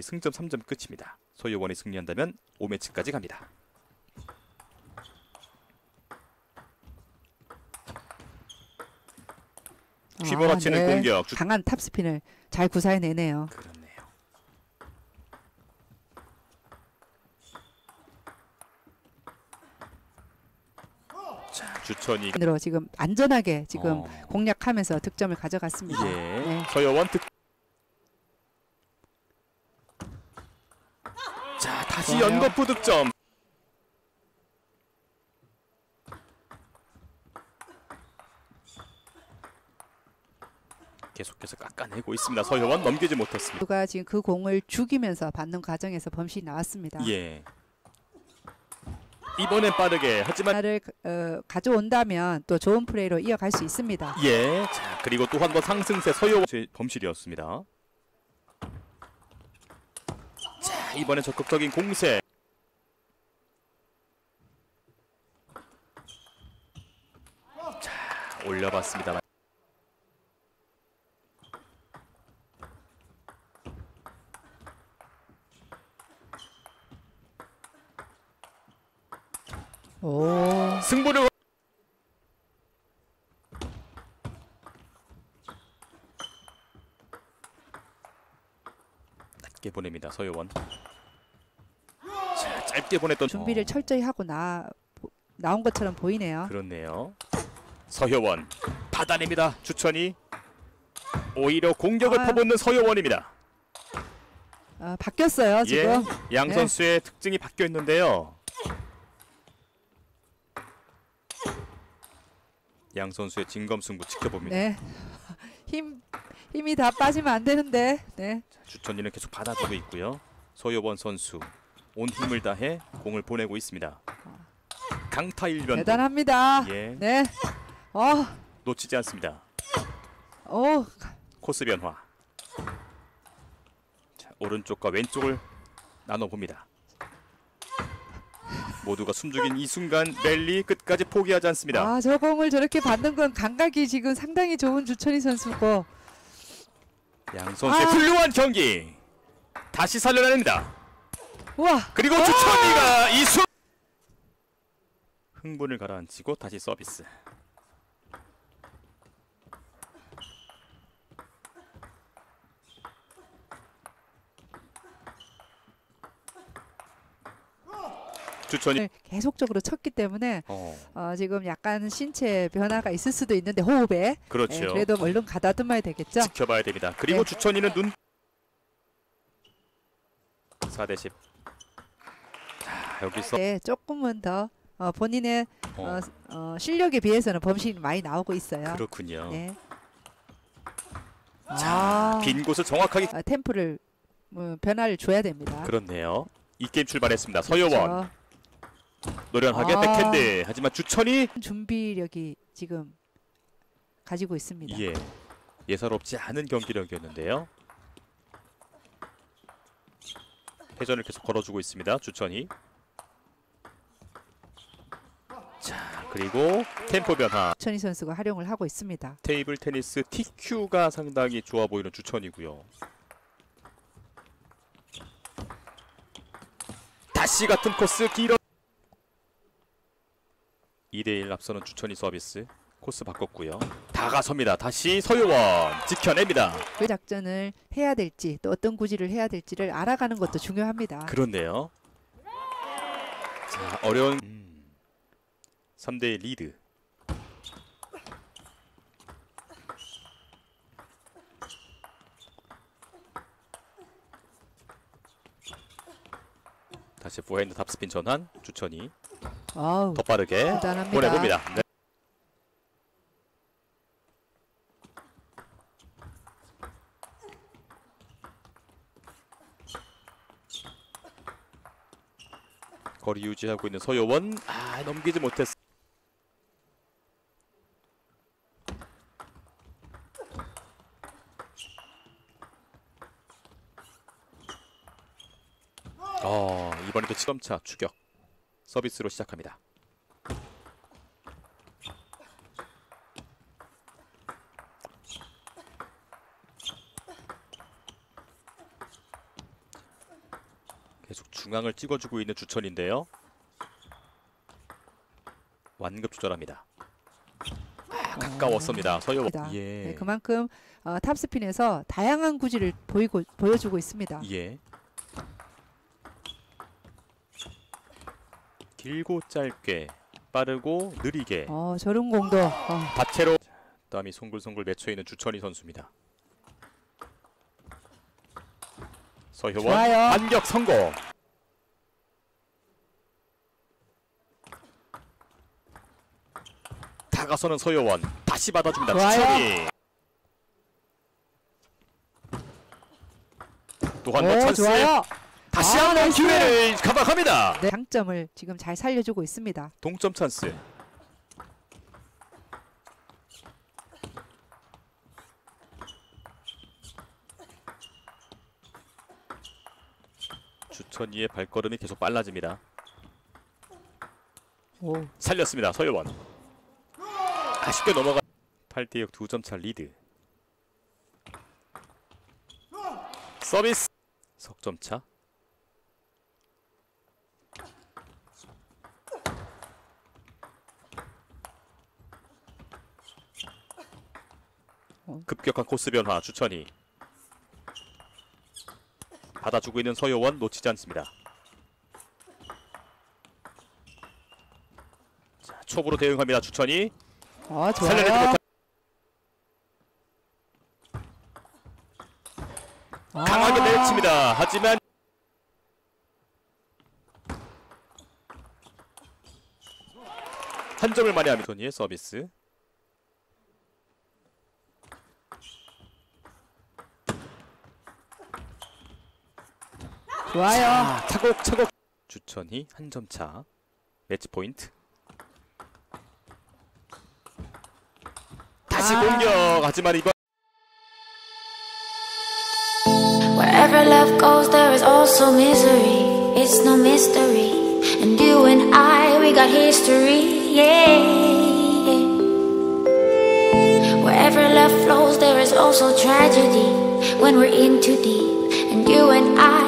경기 승점 3점 끝입니다. 서효원이 승리한다면 5매치까지 갑니다. 휘몰아치는 네. 공격. 강한 탑스핀을 잘 구사해내네요. 그렇네요. 자, 주천희. 지금 안전하게 지금 공략하면서 득점을 가져갔습니다. 예. 네. 서효원 득. 자, 다시 좋아요. 연거푸 득점. 계속해서 깎아내고 있습니다. 서효원 넘기지 못했습니다. 누가 지금 그 공을 죽이면서 받는 과정에서 범실이 나왔습니다. 예. 이번엔 빠르게 하지만 나를 가져온다면 또 좋은 플레이로 이어갈 수 있습니다. 예. 자, 그리고 또 한 번 상승세 서효원 범실이었습니다. 자, 이번엔 적극적인 공세. 자, 올려봤습니다. 오. 승부를 낮게 보냅니다. 서효원. 자, 짧게 보냈던 준비를 철저히 하고 나온 것처럼 보이네요. 그렇네요. 서효원 받아냅니다. 주천희. 오히려 공격을 퍼붓는 서효원입니다. 바뀌었어요 지금. 예, 양 선수의 특징이 바뀌어 있는데요. 양 선수의 진검승부 지켜봅니다. 네. 힘이 다 빠지면 안 되는데. 네. 자, 주천희는 계속 받아주고 있고요. 서효원 선수 온 힘을 다해 공을 보내고 있습니다. 강타 일변 대단합니다. 예. 네. 놓치지 않습니다. 코스 변화. 자, 오른쪽과 왼쪽을 나눠 봅니다. 모두가 숨죽인 이 순간 랠리 끝까지 포기하지 않습니다. 아, 저 공을 저렇게 받는 건 감각이 지금 상당히 좋은 주천희 선수고. 양 선수의 훌륭한 경기. 다시 살려냅니다. 우와. 그리고 주천희가 이 순간 흥분을 가라앉히고 다시 서비스. 주천희 계속적으로 쳤기 때문에 지금 약간 신체 변화가 있을 수도 있는데 호흡에 그렇죠. 네, 그래도 얼른 가다듬어야 되겠죠. 지켜봐야 됩니다. 그리고 네. 주천희는 눈 4대 10. 자, 여기서 조금은 더 본인의 실력에 비해서는 범실이 많이 나오고 있어요. 그렇군요. 네. 자, 빈 곳을 정확하게 템포를 변화를 줘야 됩니다. 그렇네요. 이 게임 출발했습니다. 서효원. 그렇죠. 노련하게 백핸드. 하지만 주천희 준비력이 지금 가지고 있습니다. 예. 예사롭지 않은 경기력이었는데요. 회전을 계속 걸어주고 있습니다. 주천희. 자, 그리고 템포 변화. 주천희 선수가 활용을 하고 있습니다. 테이블 테니스 TQ가 상당히 좋아 보이는 주천희고요. 다시 같은 코스 길어. 2대1 앞서는 주천희 서비스. 코스 바꿨고요. 다가섭니다. 다시 서효원 지켜냅니다. 그 작전을 해야 될지 또 어떤 구질을 해야 될지를 알아가는 것도 중요합니다. 그렇네요. 자, 어려운 3대1 리드. 다시 포핸드 탑스핀 전환. 주천희 더 빠르게 대단합니다. 보내봅니다. 네. 거리 유지하고 있는 서효원. 넘기지 못했어. 이번에도 7점차 추격. 서비스로 시작합니다. 계속 중앙을 찍어주고 있는 주천인데요. 완급 조절합니다. 가까웠습니다. 서효원. 예. 네, 그만큼 탑스핀에서 다양한 구질을 보여주고 있습니다. 예. 길고 짧게, 빠르고 느리게. 저런 공도. 다채로. 땀이 송글송글 맺혀 있는 주천희 선수입니다. 서효원 반격 성공. 다가서는 서효원 다시 받아줍니다. 주천희 또한 번 찬스. 좋아요. 다시 한번 기회를 가박합니다. 네, 장점을 지금 잘 살려주고 있습니다. 동점 찬스. 주천희의 발걸음이 계속 빨라집니다. 오. 살렸습니다. 서효원. 아쉽게 넘어가. 8대6 2점 차 리드. 서비스. 석점 차. 급격한 코스 변화. 주천희 받아주고 있는 서효원 놓치지 않습니다. 자, 초보로 대응합니다. 주천희. 살려내지 못한. 강하게 내칩니다. 하지만 한 점을 많이 합니다. 주천희의 서비스. 좋아요. 자, 차곡차곡. 주천희 한 점 차. 매치 포인트. 다시 공격. 하지만 이번. Wherever love goes, there is also misery. It's no mystery. And you and I, we got history. Yeah. Wherever love flows, there is also tragedy. When we're in too deep, and you and I.